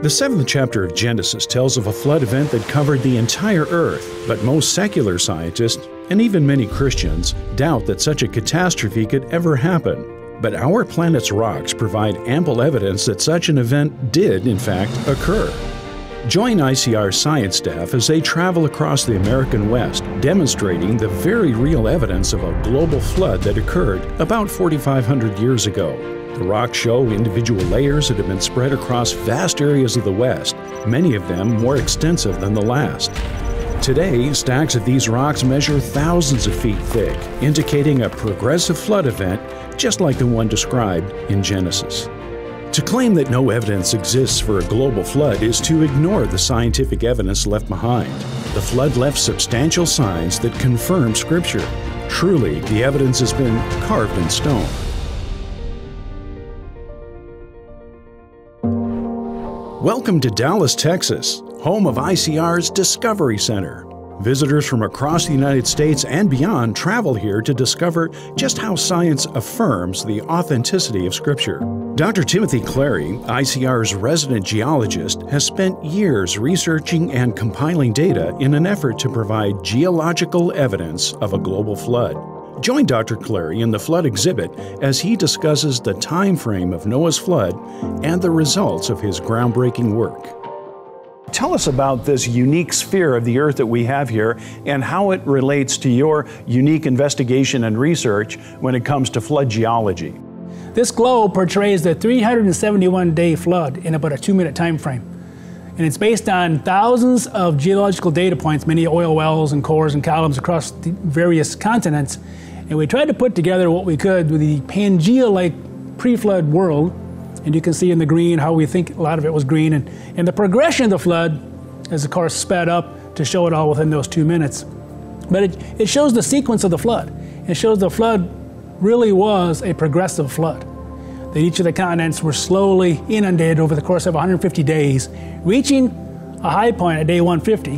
The seventh chapter of Genesis tells of a flood event that covered the entire earth, but most secular scientists, and even many Christians, doubt that such a catastrophe could ever happen. But our planet's rocks provide ample evidence that such an event did, in fact, occur. Join ICR science staff as they travel across the American West, demonstrating the very real evidence of a global flood that occurred about 4,500 years ago. The rocks show individual layers that have been spread across vast areas of the West, many of them more extensive than the last. Today, stacks of these rocks measure thousands of feet thick, indicating a progressive flood event just like the one described in Genesis. To claim that no evidence exists for a global flood is to ignore the scientific evidence left behind. The flood left substantial signs that confirm Scripture. Truly, the evidence has been carved in stone. Welcome to Dallas, Texas, home of ICR's Discovery Center. Visitors from across the United States and beyond travel here to discover just how science affirms the authenticity of Scripture. Dr. Timothy Clary, ICR's resident geologist, has spent years researching and compiling data in an effort to provide geological evidence of a global flood. Join Dr. Clary in the flood exhibit as he discusses the time frame of Noah's flood and the results of his groundbreaking work. Tell us about this unique sphere of the Earth that we have here and how it relates to your unique investigation and research when it comes to flood geology. This globe portrays the 371-day flood in about a 2-minute time frame. And it's based on thousands of geological data points, many oil wells and cores and columns across the various continents. And we tried to put together what we could with the Pangea-like pre-flood world. And you can see in the green how we think a lot of it was green. And the progression of the flood is, of course, sped up to show it all within those 2 minutes. But it shows the sequence of the flood. It shows the flood really was a progressive flood. That each of the continents were slowly inundated over the course of 150 days, reaching a high point at day 150,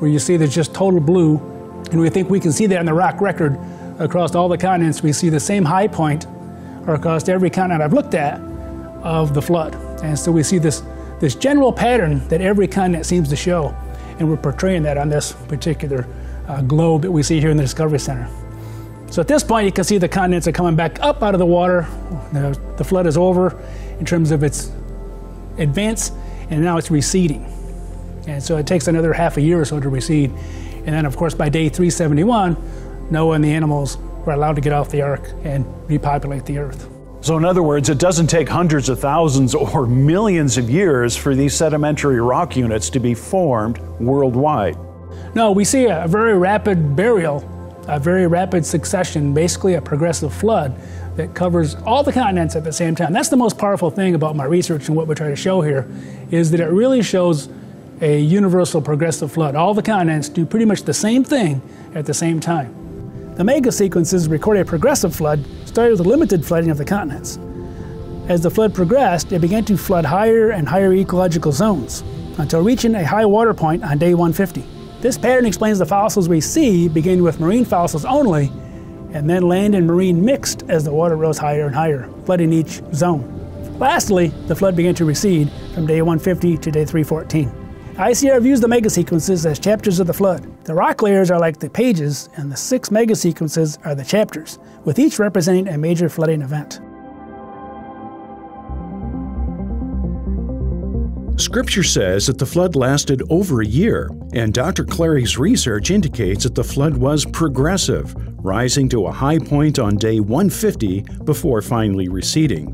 where you see there's just total blue. And we think we can see that in the rock record across all the continents. We see the same high point across every continent I've looked at of the flood. And so we see this general pattern that every continent seems to show. And we're portraying that on this particular globe that we see here in the Discovery Center. So at this point, you can see the continents are coming back up out of the water. The flood is over in terms of its advance, and now it's receding. And so it takes another half a year or so to recede. And then, of course, by day 371, Noah and the animals were allowed to get off the ark and repopulate the earth. So in other words, it doesn't take hundreds of thousands or millions of years for these sedimentary rock units to be formed worldwide. No, we see a very rapid burial, a very rapid succession, basically a progressive flood that covers all the continents at the same time. That's the most powerful thing about my research and what we're trying to show here, is that it really shows a universal progressive flood. All the continents do pretty much the same thing at the same time. The mega sequences recorded a progressive flood, started with a limited flooding of the continents. As the flood progressed, it began to flood higher and higher ecological zones until reaching a high water point on day 150. This pattern explains the fossils we see, beginning with marine fossils only, and then land and marine mixed as the water rose higher and higher, flooding each zone. Lastly, the flood began to recede from day 150 to day 314. ICR views the megasequences as chapters of the flood. The rock layers are like the pages, and the 6 megasequences are the chapters, with each representing a major flooding event. Scripture says that the flood lasted over a year, and Dr. Clary's research indicates that the flood was progressive, rising to a high point on day 150 before finally receding.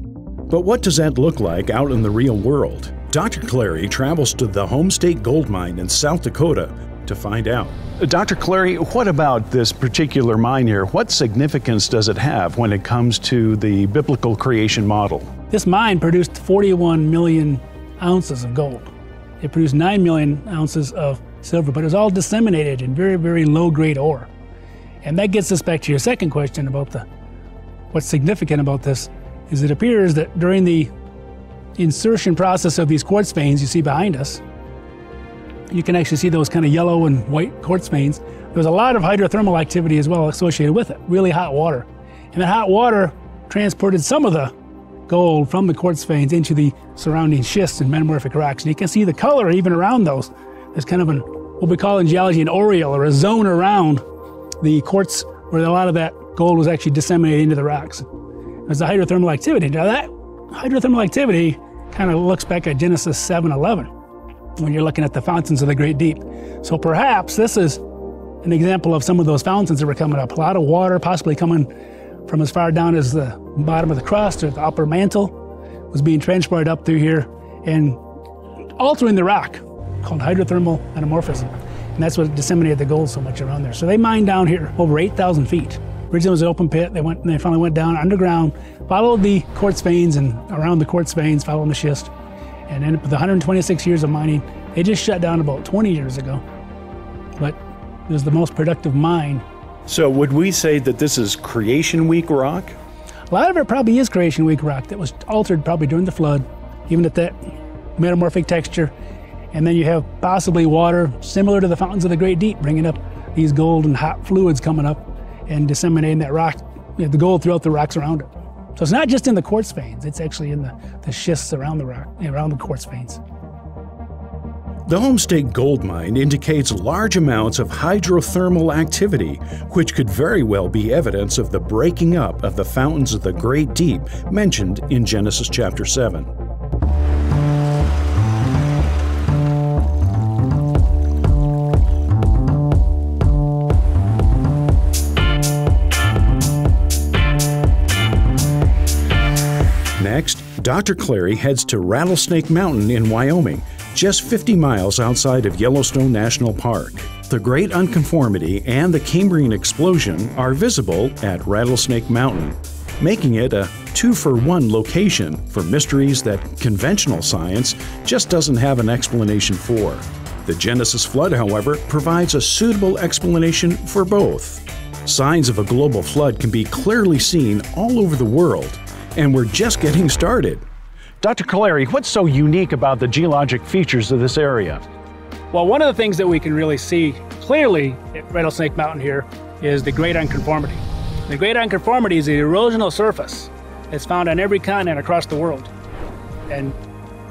But what does that look like out in the real world? Dr. Clary travels to the Homestake Gold Mine in South Dakota to find out. Dr. Clary, what about this particular mine here? What significance does it have when it comes to the biblical creation model? This mine produced 41 million ounces of gold. It produced 9 million ounces of silver, but it was all disseminated in very, very low-grade ore. And that gets us back to your second question about what's significant about this, is it appears that during the insertion process of these quartz veins you see behind us, you can actually see those kind of yellow and white quartz veins. There's a lot of hydrothermal activity as well associated with it, really hot water. And the hot water transported some of the gold from the quartz veins into the surrounding schists and metamorphic rocks. And you can see the color even around those. There's kind of an, what we call in geology an aureole, or a zone around the quartz where a lot of that gold was actually disseminated into the rocks. There's the hydrothermal activity. Now that hydrothermal activity kind of looks back at Genesis 7:11 when you're looking at the fountains of the Great Deep. So perhaps this is an example of some of those fountains that were coming up. A lot of water possibly coming from as far down as the bottom of the crust or the upper mantle was being transported up through here and altering the rock, called hydrothermal metamorphism. And that's what disseminated the gold so much around there. So they mined down here over 8,000 feet. Originally it was an open pit. They finally went down underground, followed the quartz veins and around the quartz veins, following the schist, and ended up with 126 years of mining. They just shut down about 20 years ago, but it was the most productive mine. So would we say that this is Creation Week rock? A lot of it probably is Creation Week rock that was altered probably during the flood, even at that metamorphic texture. And then you have possibly water similar to the fountains of the Great Deep, bringing up these gold and hot fluids coming up and disseminating that rock, the gold throughout the rocks around it. So it's not just in the quartz veins, it's actually in the schists around the rock, around the quartz veins. The Homestake Gold Mine indicates large amounts of hydrothermal activity, which could very well be evidence of the breaking up of the fountains of the Great Deep mentioned in Genesis chapter 7. Next, Dr. Clary heads to Rattlesnake Mountain in Wyoming, just 50 miles outside of Yellowstone National Park. The Great Unconformity and the Cambrian Explosion are visible at Rattlesnake Mountain, making it a 2-for-1 location for mysteries that conventional science just doesn't have an explanation for. The Genesis flood, however, provides a suitable explanation for both. Signs of a global flood can be clearly seen all over the world, and we're just getting started. Dr. Clary, what's so unique about the geologic features of this area? Well, one of the things that we can really see clearly at Rattlesnake Mountain here is the Great Unconformity. The Great Unconformity is the erosional surface that's found on every continent across the world. And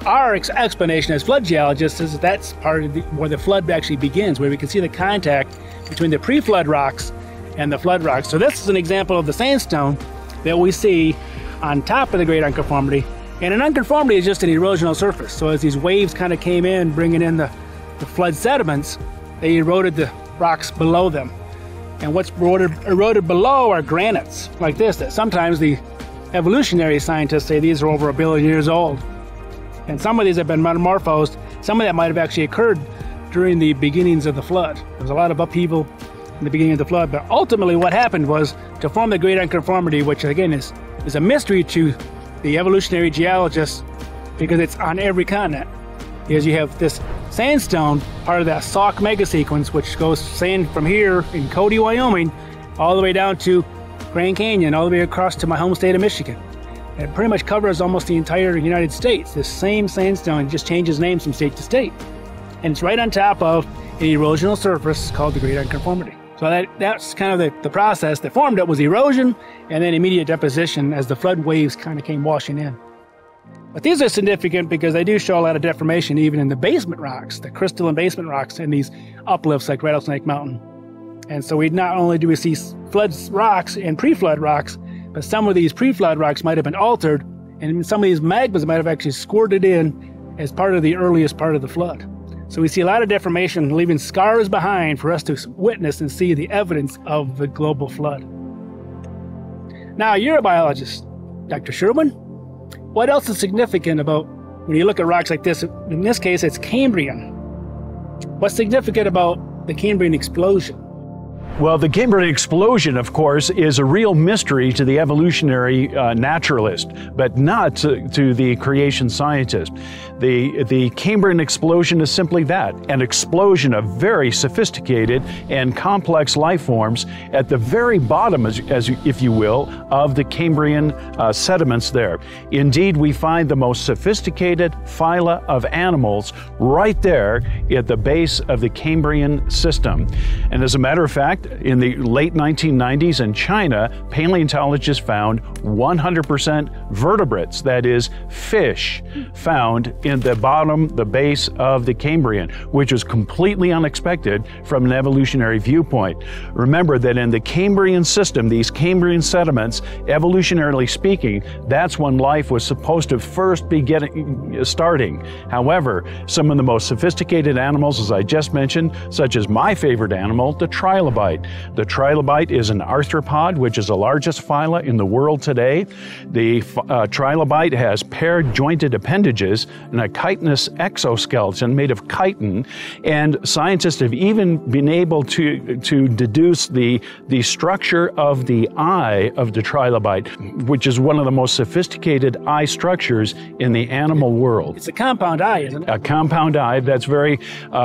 our explanation as flood geologists is that that's part of where the flood actually begins, where we can see the contact between the pre-flood rocks and the flood rocks. So this is an example of the sandstone that we see on top of the Great Unconformity. And an unconformity is just an erosional surface. So as these waves kind of came in, bringing in the flood sediments, they eroded the rocks below them. And what's eroded below are granites like this, that sometimes the evolutionary scientists say these are over 1 billion years old. And some of these have been metamorphosed. Some of that might have actually occurred during the beginnings of the flood. There was a lot of upheaval in the beginning of the flood, but ultimately what happened was to form the Great Unconformity, which again is a mystery to the evolutionary geologists, because it's on every continent. Because you have this sandstone, part of that Sauk mega sequence, which goes sand from here in Cody, Wyoming, all the way down to Grand Canyon, all the way across to my home state of Michigan. And it pretty much covers almost the entire United States. This same sandstone just changes names from state to state. And it's right on top of an erosional surface called the Great Unconformity. So that's kind of the process that formed it, was erosion and then immediate deposition as the flood waves kind of came washing in. But these are significant because they do show a lot of deformation even in the basement rocks, the crystalline basement rocks in these uplifts like Rattlesnake Mountain. And so not only do we see flood rocks and pre-flood rocks, but some of these pre-flood rocks might have been altered, and some of these magmas might have actually squirted in as part of the earliest part of the flood. So we see a lot of deformation, leaving scars behind for us to witness and see the evidence of the global flood. Now, you're a biologist, Dr. Sherwin. What else is significant about when you look at rocks like this? In this case, it's Cambrian. What's significant about the Cambrian explosion? Well, the Cambrian explosion, of course, is a real mystery to the evolutionary naturalist, but not to the creation scientist. The Cambrian explosion is simply that, an explosion of very sophisticated and complex life forms at the very bottom, if you will, of the Cambrian sediments there. Indeed, we find the most sophisticated phyla of animals right there at the base of the Cambrian system. And as a matter of fact, in the late 1990s in China, paleontologists found 100% vertebrates, that is, fish, found in the bottom, the base of the Cambrian, which was completely unexpected from an evolutionary viewpoint. Remember that in the Cambrian system, these Cambrian sediments, evolutionarily speaking, that's when life was supposed to first be starting. However, some of the most sophisticated animals, as I just mentioned, such as my favorite animal, the trilobite. The trilobite is an arthropod, which is the largest phyla in the world today. The trilobite has paired jointed appendages and a chitinous exoskeleton made of chitin, and scientists have even been able to deduce the structure of the eye of the trilobite, which is one of the most sophisticated eye structures in the animal world. It's a compound eye, isn't it? A compound eye that's very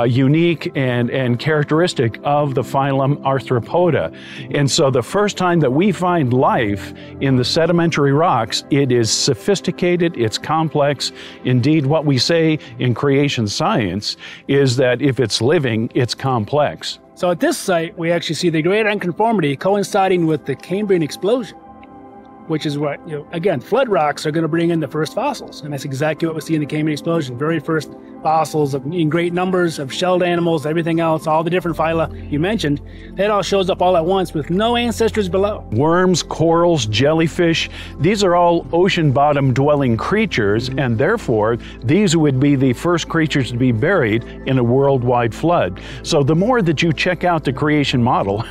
unique and characteristic of the phylum Arthropoda. And so the first time that we find life in the sedimentary rocks, it is sophisticated, it's complex. Indeed, what we say in creation science is that if it's living, it's complex. So at this site, we actually see the Great Unconformity coinciding with the Cambrian Explosion, which is what, you know, again, flood rocks are going to bring in the first fossils. And that's exactly what we see in the Cambrian Explosion. Very first fossils in great numbers of shelled animals, everything else, all the different phyla you mentioned. That all shows up all at once with no ancestors below. Worms, corals, jellyfish, these are all ocean bottom dwelling creatures, and therefore these would be the first creatures to be buried in a worldwide flood. So the more that you check out the creation model,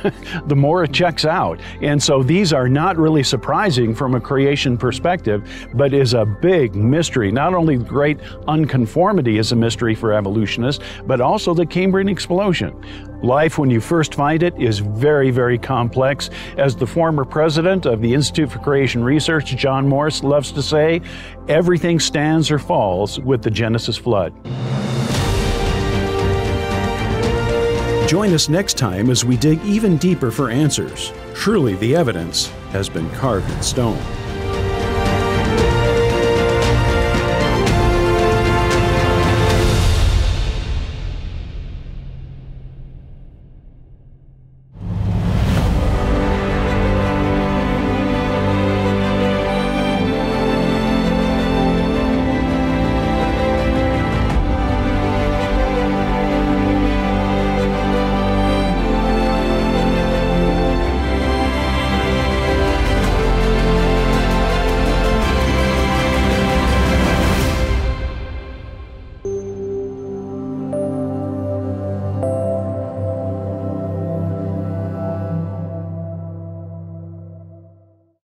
the more it checks out. And so these are not really surprising from a creation perspective, but is a big mystery. Not only Great Unconformity is a mystery for evolutionists, but also the Cambrian Explosion. Life, when you first find it, is very, very complex. As the former president of the Institute for Creation Research, John Morris, loves to say, everything stands or falls with the Genesis flood. Join us next time as we dig even deeper for answers. Surely the evidence has been carved in stone.